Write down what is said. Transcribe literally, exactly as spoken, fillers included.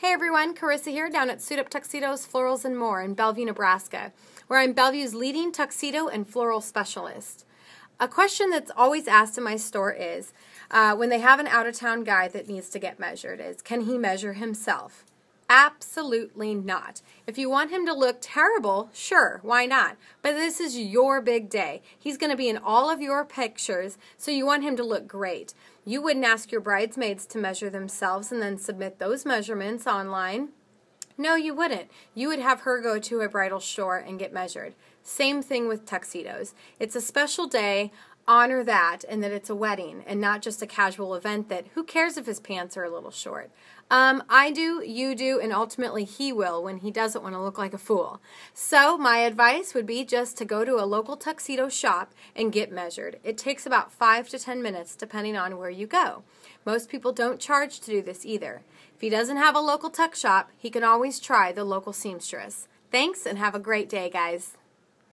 Hey everyone, Carissa here down at Suit Up Tuxedos, Florals and More in Bellevue, Nebraska, where I'm Bellevue's leading tuxedo and floral specialist. A question that's always asked in my store is, uh, when they have an out-of-town guy that needs to get measured, is can he measure himself? Absolutely not. If you want him to look terrible, sure, why not? But this is your big day. He's going to be in all of your pictures, so you want him to look great. You wouldn't ask your bridesmaids to measure themselves and then submit those measurements online. No, you wouldn't. You would have her go to a bridal store and get measured. Same thing with tuxedos. It's a special day. Honor that, and that it's a wedding and not just a casual event that who cares if his pants are a little short. Um, I do, you do, and ultimately he will when he doesn't want to look like a fool. So my advice would be just to go to a local tuxedo shop and get measured. It takes about five to ten minutes depending on where you go. Most people don't charge to do this either. If he doesn't have a local tuck shop, he can always try the local seamstress. Thanks and have a great day, guys.